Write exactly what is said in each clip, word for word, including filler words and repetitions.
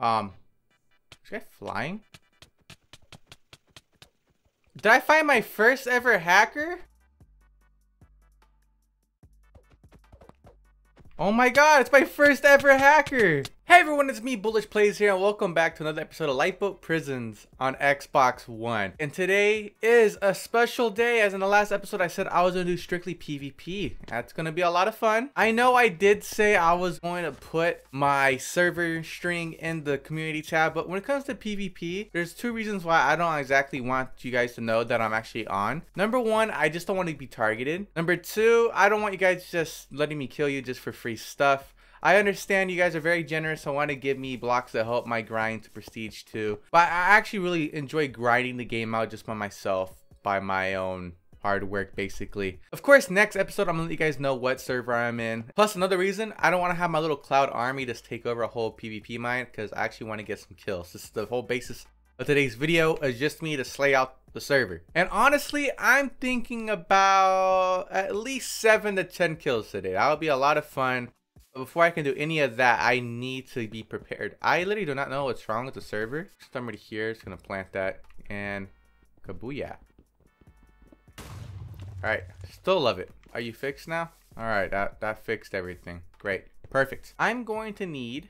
Um, is this guy flying? Did I find my first ever hacker? Oh my god, it's my first ever hacker! Hey everyone, it's me, BullishPlayz here, and welcome back to another episode of Lifeboat Prisons on Xbox One. And today is a special day, as in the last episode I said I was going to do strictly P V P. That's going to be a lot of fun. I know I did say I was going to put my server string in the community tab, but when it comes to P V P, there's two reasons why I don't exactly want you guys to know that I'm actually on. Number one, I just don't want to be targeted. Number two, I don't want you guys just letting me kill you just for free stuff. I understand you guys are very generous and want to give me blocks that help my grind to prestige too, but I actually really enjoy grinding the game out just by myself, by my own hard work basically. Of course, next episode I'm gonna let you guys know what server I'm in. Plus another reason, I don't want to have my little cloud army just take over a whole P V P mine, because I actually want to get some kills. This is the whole basis of today's video, is just me to slay out the server. And honestly, I'm thinking about at least seven to ten kills today. That'll be a lot of fun. But before I can do any of that, I need to be prepared. I literally do not know what's wrong with the server. Somebody here is going to plant that. And kabooyah. Alright, still love it. Are you fixed now? Alright, that, that fixed everything. Great. Perfect. I'm going to need...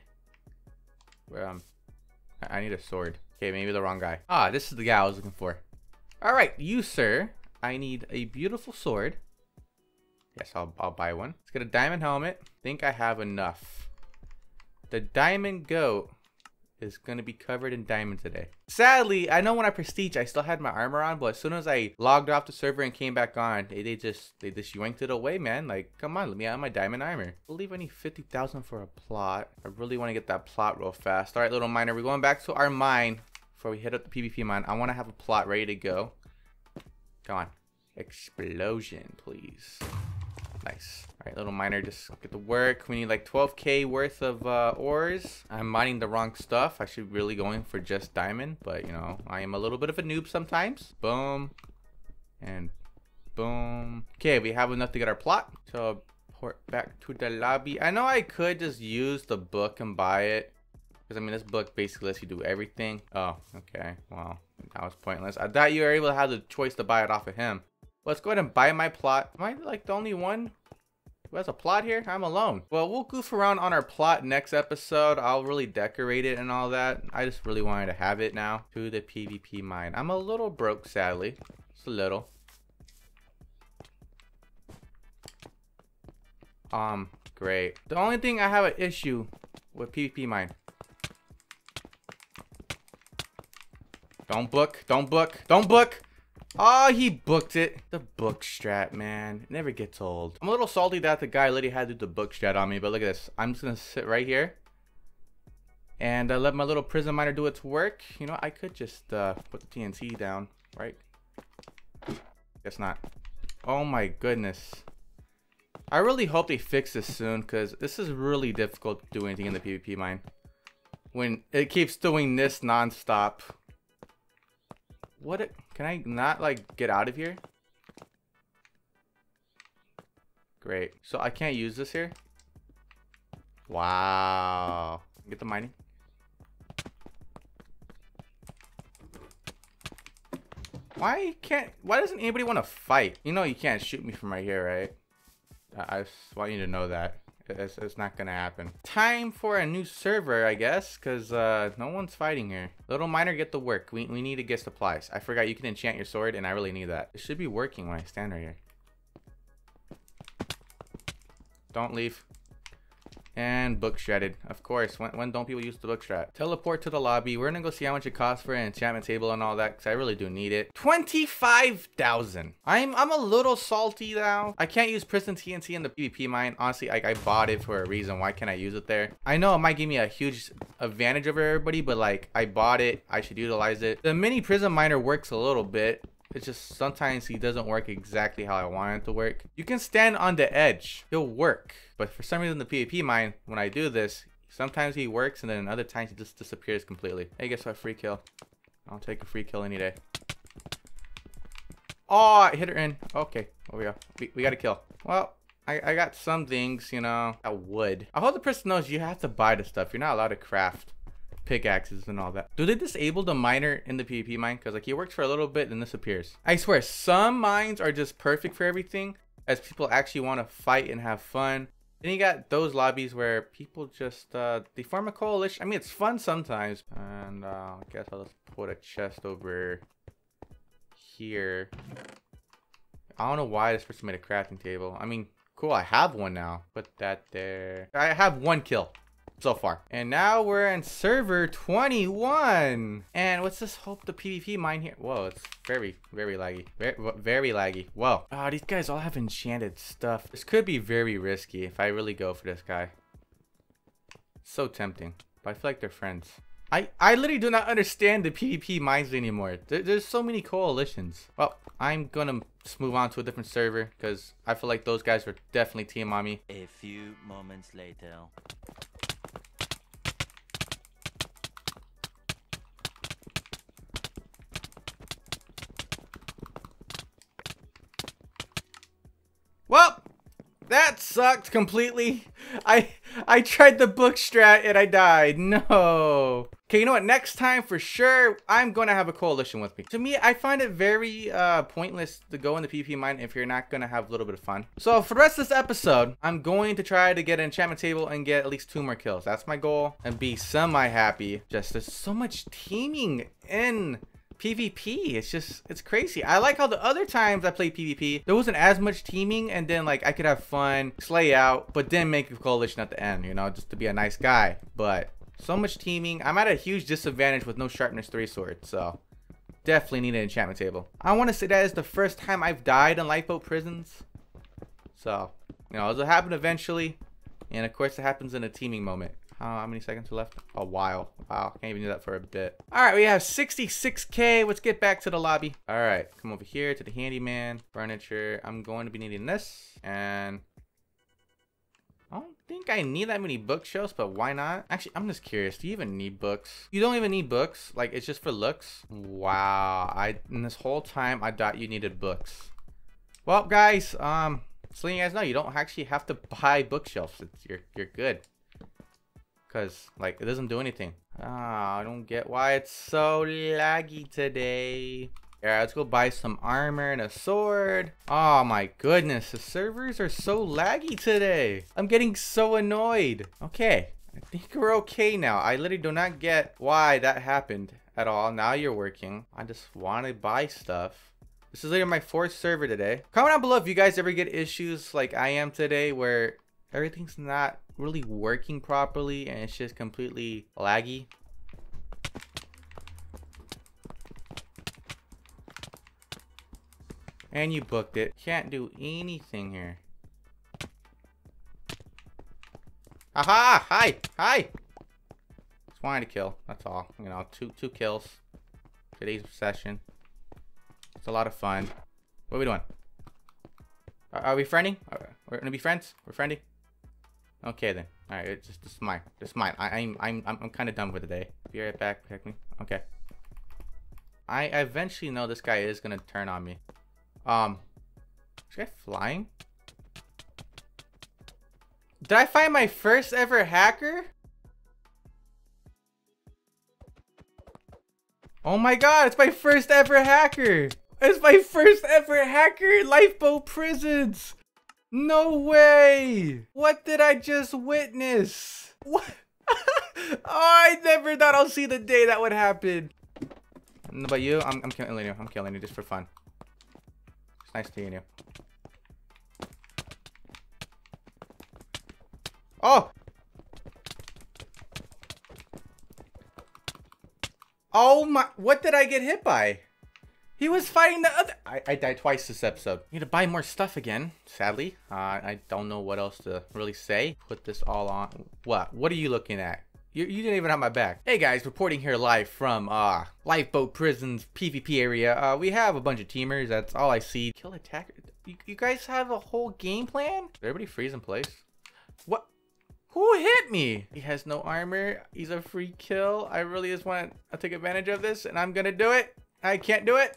Um, I need a sword. Okay, maybe the wrong guy. Ah, this is the guy I was looking for. Alright, you sir. I need a beautiful sword. Yes, I'll, I'll buy one. Let's get a diamond helmet. I think I have enough. The diamond goat is going to be covered in diamond today. Sadly, I know when I prestige, I still had my armor on, but as soon as I logged off the server and came back on, they, they just they just yanked it away, man. Like, come on, let me have my diamond armor. I believe I need fifty thousand for a plot. I really want to get that plot real fast. All right, little miner, we're going back to our mine before we hit up the P V P mine. I want to have a plot ready to go. Come on. Explosion, please. Nice. All right, little miner, just get to work. We need like twelve K worth of uh, ores. I'm mining the wrong stuff. I should really go in for just diamond, but you know, I am a little bit of a noob sometimes. Boom. And boom. Okay, we have enough to get our plot. So port back to the lobby. I know I could just use the book and buy it, because I mean, this book basically lets you do everything. Oh, okay. Wow, that was pointless. I thought you were able to have the choice to buy it off of him. Let's go ahead and buy my plot. Am I like the only one who has a plot here? I'm alone. Well, we'll goof around on our plot next episode. I'll really decorate it and all that. I just really wanted to have it now. To the P V P mine. I'm a little broke, sadly. Just a little. Um, great. The only thing I have an issue with P V P mine. Don't book. Don't book. Don't book. Oh, he booked it. The book strat, man. It never gets old. I'm a little salty that the guy literally had to do the book strat on me, but look at this. I'm just going to sit right here and uh, let my little prison miner do its work. You know, I could just uh, put the T N T down, right? Guess not. Oh my goodness. I really hope they fix this soon, because this is really difficult to do anything in the P V P mine when it keeps doing this nonstop. What? A, can I not like get out of here? Great. So I can't use this here. Wow. Get the mining. Why can't? Why doesn't anybody want to fight? You know you can't shoot me from right here, right? I, I just want you to know that it's, it's not gonna happen. Time for a new server, I guess, because uh no one's fighting here. Little miner, get the work. We, we need to get supplies. I forgot you can enchant your sword, and I really need that. It should be working when I stand right here. Don't leave. And book shredded, of course. When, when don't people use the book strat? Teleport to the lobby. We're gonna go see how much it costs for an enchantment table and all that, because I really do need it. Twenty-five thousand. i'm i'm a little salty now. I can't use prison T N T in the P V P mine. Honestly, I, I bought it for a reason. Why can't I use it there? I know it might give me a huge advantage over everybody, but like, I bought it, I should utilize it. The mini prison miner works a little bit. It's just sometimes he doesn't work exactly how I want it to work. You can stand on the edge. He'll work. But for some reason, the P V P mine, when I do this, sometimes he works, and then other times he just disappears completely. Hey, guess what? Free kill. I'll take a free kill any day. Oh, I hit her in. Okay. There we go. We, we got a kill. Well, I, I got some things, you know. I would. I hope the person knows you have to buy the stuff. You're not allowed to craft. pickaxes and all that. Do they disable the miner in the PvP mine? Because like he works for a little bit and disappears. I swear, some mines are just perfect for everything, as people actually want to fight and have fun. Then you got those lobbies where people just, uh, they form a coalition. I mean, it's fun sometimes. And uh, I guess I'll just put a chest over here. I don't know why this person made a crafting table. I mean, cool, I have one now. Put that there. I have one kill so far. And now we're in server twenty-one. And what's this? Hope the PvP mine here. Whoa, it's very, very laggy. Very, very laggy. Whoa. Ah, oh, these guys all have enchanted stuff. This could be very risky if I really go for this guy. So tempting. But I feel like they're friends. I, I literally do not understand the PvP mines anymore. There, there's so many coalitions. Well, I'm gonna just move on to a different server because I feel like those guys were definitely team on me. A few moments later. Well, that sucked completely. I I tried the book strat and I died. No. Okay, you know what? Next time for sure, I'm going to have a coalition with me. To me, I find it very uh, pointless to go in the PvP mine if you're not going to have a little bit of fun. So for the rest of this episode, I'm going to try to get an enchantment table and get at least two more kills. That's my goal. And be semi-happy. Just there's so much teaming in PvP. It's just, it's crazy. I like how the other times I played PvP, there wasn't as much teaming, and then like I could have fun, slay out, but then make a coalition at the end, you know, just to be a nice guy. But so much teaming. I'm at a huge disadvantage with no sharpness three sword, so definitely need an enchantment table. I want to say that is the first time I've died in Lifeboat Prisons. So, you know, it'll happen eventually, and of course it happens in a teaming moment. How many seconds are left? A while. Wow, can't even do that for a bit. All right, we have sixty-six K. Let's get back to the lobby. All right, come over here to the handyman furniture. I'm going to be needing this, and I don't think I need that many bookshelves, but why not? Actually, I'm just curious. Do you even need books? You don't even need books. Like, it's just for looks. Wow. I and this whole time I thought you needed books. Well, guys, um, so you guys know, you don't actually have to buy bookshelves. It's, you're you're good. Because, like, it doesn't do anything. Ah, I don't get why it's so laggy today. All right, let's go buy some armor and a sword. Oh, my goodness. The servers are so laggy today. I'm getting so annoyed. Okay, I think we're okay now. I literally do not get why that happened at all. Now you're working. I just want to buy stuff. This is literally my fourth server today. Comment down below if you guys ever get issues like I am today where everything's not really working properly and it's just completely laggy. And you booked it. Can't do anything here. Aha! Hi! Hi! Just wanted to kill. That's all. You know, two two kills. Today's session. It's a lot of fun. What are we doing? Are, are we friending? Are, we're gonna be friends? We're friending? Okay then. All right, it's just, just mine. Just mine. I, I'm I'm I'm kind of done for the day. Be right back. Protect me. Okay. I eventually know this guy is gonna turn on me. Um, is this guy flying? Did I find my first ever hacker? Oh my god! It's my first ever hacker. It's my first ever hacker. Lifeboat Prisons. No way! What did I just witness? What? Oh, I never thought I'll see the day that would happen. No, but you, I'm, I'm killing you. I'm killing you just for fun. It's nice to you. Oh! Oh my! What did I get hit by? He was fighting the other. I, I died twice this episode. Need to buy more stuff again, sadly. Uh, I don't know what else to really say. Put this all on. What? What are you looking at? You, you didn't even have my back. Hey guys, reporting here live from uh, Lifeboat Prisons PvP area. Uh, we have a bunch of teamers. That's all I see. Kill attacker. You, you guys have a whole game plan? Did everybody freeze in place? What? Who hit me? He has no armor. He's a free kill. I really just want to take advantage of this, and I'm gonna do it. I can't do it.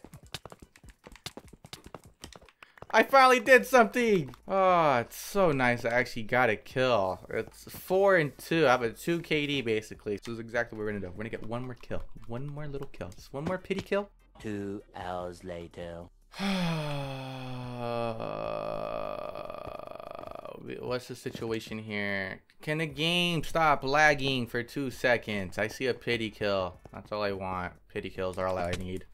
I finally did something. Oh, it's so nice. I actually got a kill. It's four and two. I have a two K D basically. This is exactly what we're gonna do. We're gonna get one more kill. One more little kill. Just one more pity kill. Two hours later. What's the situation here? Can the game stop lagging for two seconds? I see a pity kill. That's all I want. Pity kills are all I need.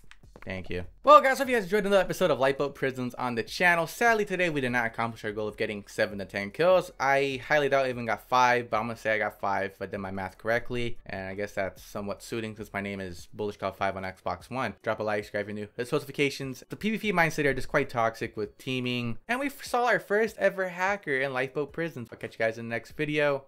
Thank you. Well, guys, hope you guys enjoyed another episode of Lifeboat Prisons on the channel. Sadly, today we did not accomplish our goal of getting seven to ten kills. I highly doubt I even got five, but I'm going to say I got five if I did my math correctly. And I guess that's somewhat suiting since my name is BullishCloud five on Xbox One. Drop a like, subscribe if you're new. There's notifications. The P V P mindset are just quite toxic with teaming. And we saw our first ever hacker in Lifeboat Prisons. I'll catch you guys in the next video.